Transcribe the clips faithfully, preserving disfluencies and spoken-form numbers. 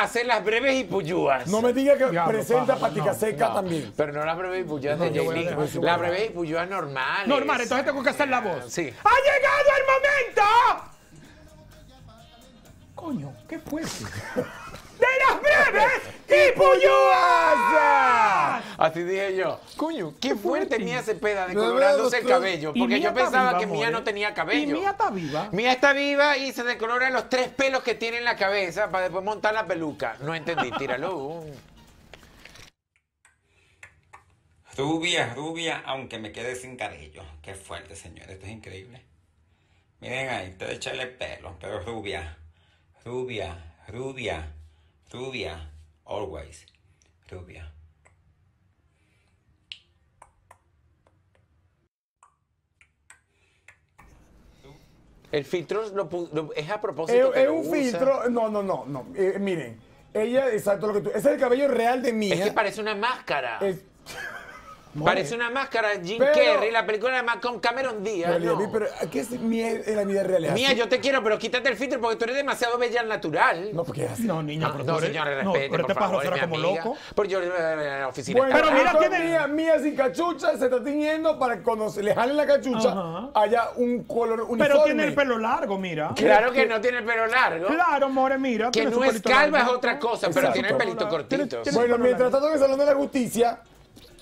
hacer las breves y puyúas. No me digas que ya, presenta no, patica no, seca no, también. Pero no las breves y puyúas no, de Yailin. Las breves y puyúas normales. Normal, entonces tengo que hacer la voz. Sí. ¡Ha llegado el momento! Coño, ¿qué fue eso? ¡De las breves y puyúas! Así dije yo. Coño, qué fuerte Mía Cepeda decolorándose el cabello. Porque yo pensaba viva, que Mía no tenía cabello. Y Mía está viva. Mía está viva y se decolora los tres pelos que tiene en la cabeza para después montar la peluca. No entendí, tíralo. Rubia, rubia, aunque me quede sin cabello. Qué fuerte, señor. Esto es increíble. Miren ahí, ustedes echarle pelo, pero rubia. Rubia, rubia. Rubia, always, rubia. El filtro lo, lo, es a propósito. Es, que es un usa. filtro, no, no, no, no. Eh, miren, ella, exacto lo que tú. Ese es el cabello real de Mía. Es que parece una máscara. Es... Parece una máscara Jim pero, Carrey, la película más con Cameron Díaz. No. Pero ¿qué es Mía en la vida real? Mía, yo te quiero, pero quítate el filtro porque tú eres demasiado bella al natural. No, porque es así. No, niña, no, por favor. No, señora, respete, no, pero por favor, mi como amiga. Loco. Pero yo en la oficina. Bueno, pero mira que Mía, Mía sin cachucha se está tiñendo para que cuando se le jale la cachucha Ajá. haya un color uniforme. Pero tiene el pelo largo, mira. Claro que no tiene el pelo largo. Claro, more, mira. Que no es calva es otra cosa, Exacto. pero tiene el pelito cortito. Bueno, mientras tanto en el Salón de la Justicia...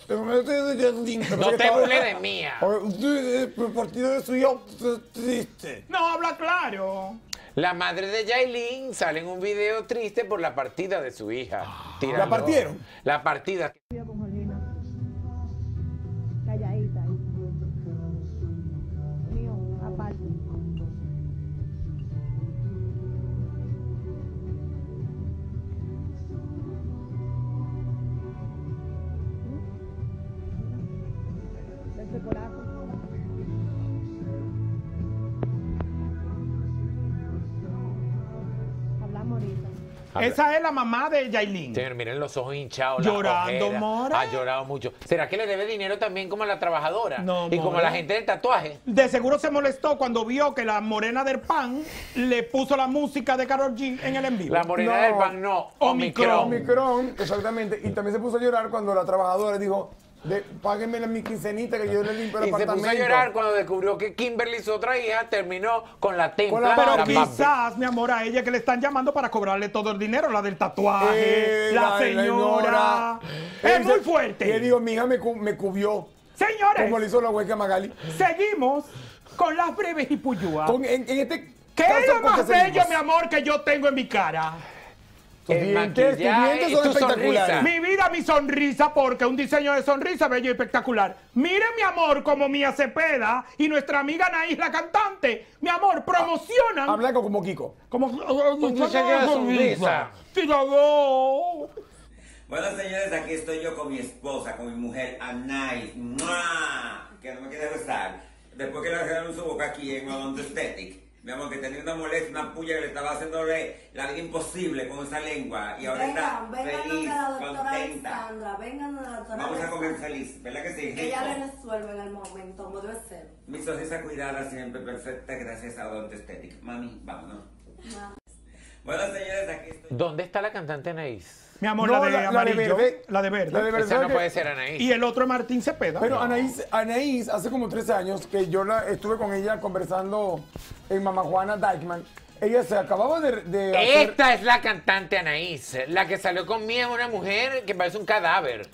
No te burles de Mía. No, habla claro. La madre de Yailin sale en un video triste por la partida de su hija. Tíralo. ¿La partieron? La partida. Calladita. Mío, aparte. Esa es la mamá de Yailin. Señor, miren los ojos hinchados. Llorando, las more. Ha llorado mucho. ¿Será que le debe dinero también como a la trabajadora? No, y more. Como a la gente del tatuaje. De seguro se molestó cuando vio que la morena del pan le puso la música de Karol G en el en vivo. La morena no. del pan no. Omicron. Omicron, exactamente. Y también se puso a llorar cuando la trabajadora dijo... De, páguenme mi quincenita que yo le limpio el y apartamento. Y se puso a llorar cuando descubrió que Kimberly, su otra hija, terminó con la templa. Pero la quizás, mi amor, a ella que le están llamando para cobrarle todo el dinero, la del tatuaje, eh, la, la señora. La es esa, muy fuerte. Y le digo, mi hija me, me cubrió. Señores. Como le hizo la hueca a Magali. Seguimos con las breves y puyúas. Con, en, en este ¿Qué es lo más bello, mi amor, que yo tengo en mi cara? Tus dientes, dientes son espectaculares. Mi vida, mi sonrisa, porque un diseño de sonrisa bello y espectacular. Miren, mi amor, como Mía Cepeda y nuestra amiga Anaís, la cantante, mi amor, promocionan. Ah, habla como Kiko. Como un diseño de sonrisa. Tirado. Bueno, señores, aquí estoy yo con mi esposa, con mi mujer Anaís. ¡Mua! Que no me quiere besar. Después que le dejaron su boca aquí en Odonte Estética. Mi amor, que tenía una molestia, una puya que le estaba haciendo la vida imposible con esa lengua. Y ahora venga, está feliz, contenta. Vengan a la doctora. Vamos a comer feliz, ¿verdad que sí? Que ya le resuelve en el momento, como debe ser. Mi sonrisa cuidada siempre perfecta, gracias a Odonte Estética. Mami, vámonos. No. Bueno, señores, aquí estoy. ¿Dónde está la cantante Anaís? Mi amor, no, la, de la, amarillo, la de verde. La de verde. Esa no que... puede ser Anaís. Y el otro es Martín Cepeda. Pero no. Anaís, Anaís, hace como tres años que yo la, estuve con ella conversando en Mama Juana Dijkman. Ella se acababa de... de Esta hacer... es la cantante Anaís. La que salió con Mía es una mujer que parece un cadáver.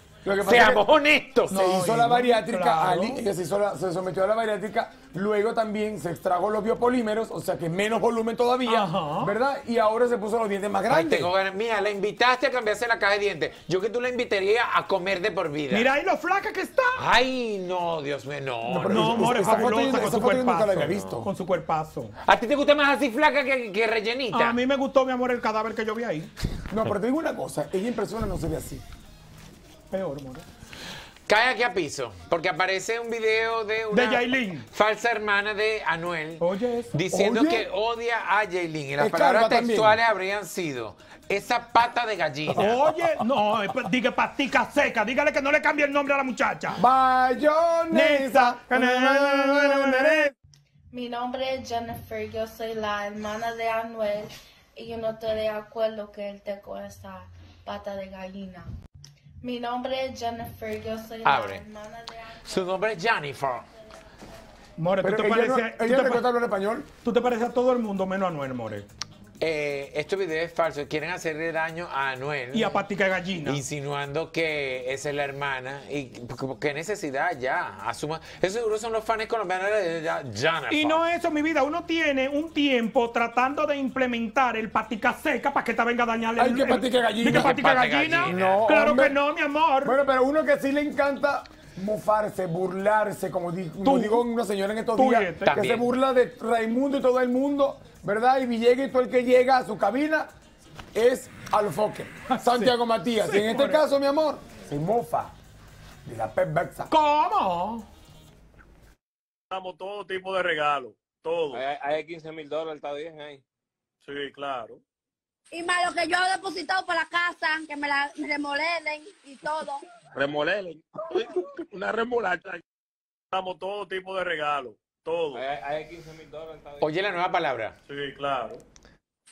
Seamos que... honestos. No, se hizo la bariátrica, claro. Ali, ella se, hizo la, se sometió a la bariátrica, luego también se extrajo los biopolímeros, o sea que menos volumen todavía, Ajá. ¿verdad? Y ahora se puso los dientes más grandes. Ay, tengo, mira, la invitaste a cambiarse la caja de dientes. Yo que tú la invitaría a comer de por vida. Mira ahí lo flaca que está. Ay, no, Dios mío, no. No, no amor, es fabulosa con su cuerpazo. La había visto. Con su cuerpazo. ¿A ti te gusta más así flaca que, que rellenita? A mí me gustó, mi amor, el cadáver que yo vi ahí. No, pero te digo una cosa, ella impresiona, no se ve así. Peor, amor. Cae aquí a piso, porque aparece un video de una de Yailin. Falsa hermana de Anuel Oye eso. diciendo Oye. que odia a Yailin. Y las Escarga palabras textuales también. habrían sido esa pata de gallina. Oye, no, diga pastica seca, dígale que no le cambie el nombre a la muchacha. Bayonesa. Mi nombre es Jennifer, yo soy la hermana de Anuel. y yo no estoy de acuerdo que él te coja esa pata de gallina. Mi nombre es Jennifer, yo soy Abre. la hermana de Ángel. Su nombre es Jennifer. More, ¿tú te pareces a, ¿tú te pa en español? ¿Tú te pareces a todo el mundo menos a Anuel, More? Eh, este video es falso. Quieren hacerle daño a Anuel. Y a Patica Gallina. Insinuando que esa es la hermana. Y qué necesidad ya. Asuma. Eso seguro son los fans colombianos de Jennifer. Y no eso, mi vida. Uno tiene un tiempo tratando de implementar el patica seca para que esta venga a dañarle. Ay, el, que Patica Gallina. ¿Qué Patica Gallina? No, claro hombre. que no, mi amor. Bueno, pero uno que sí le encanta mofarse, burlarse, como, di tú, como digo una señora en estos días, este. que También. se burla de Raimundo y todo el mundo, ¿verdad? Y Villegas y todo el que llega a su cabina es Alfoque, Santiago sí. Matías. Sí, y en este caso, eso. mi amor, se mofa de La Perversa. ¿Cómo? Damos todo tipo de regalos, todo. Hay, hay quince mil dólares, está bien ahí. Sí, claro. Y más lo que yo he depositado para la casa, que me la remolelen y todo. Remolelen. Una remolacha. Damos todo tipo de regalos. Todo. Hay, hay quince mil dólares. Oye, la nueva palabra. Sí, claro.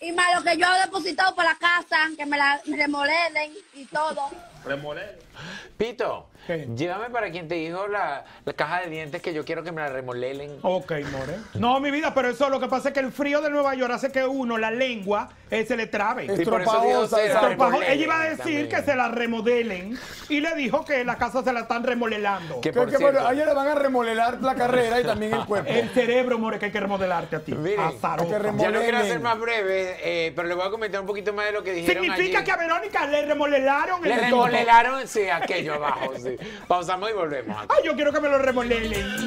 Y más lo que yo he depositado para la casa, que me la remolelen y todo. Remolelen. Pito, ¿Qué? llévame para quien te dijo la, la caja de dientes que yo quiero que me la remolelen. Ok, More. No, mi vida, pero eso lo que pasa es que el frío de Nueva York hace que uno, la lengua, eh, se le trabe. Estropajosa. Ella iba a decir también. que se la remodelen y le dijo que la casa se la están remolelando. Que por que, cierto, bueno, a ella le van a remodelar la carrera y también el cuerpo. El cerebro, More, que hay que remodelarte a ti. Miren, que ya no quiero hacer más breve. Eh, pero le voy a comentar un poquito más de lo que dijeron. Significa allí. que a Verónica le remolelaron el Le remolelaron, sí, aquello abajo. Sí. Pausamos y volvemos. Ay, yo quiero que me lo remolelen.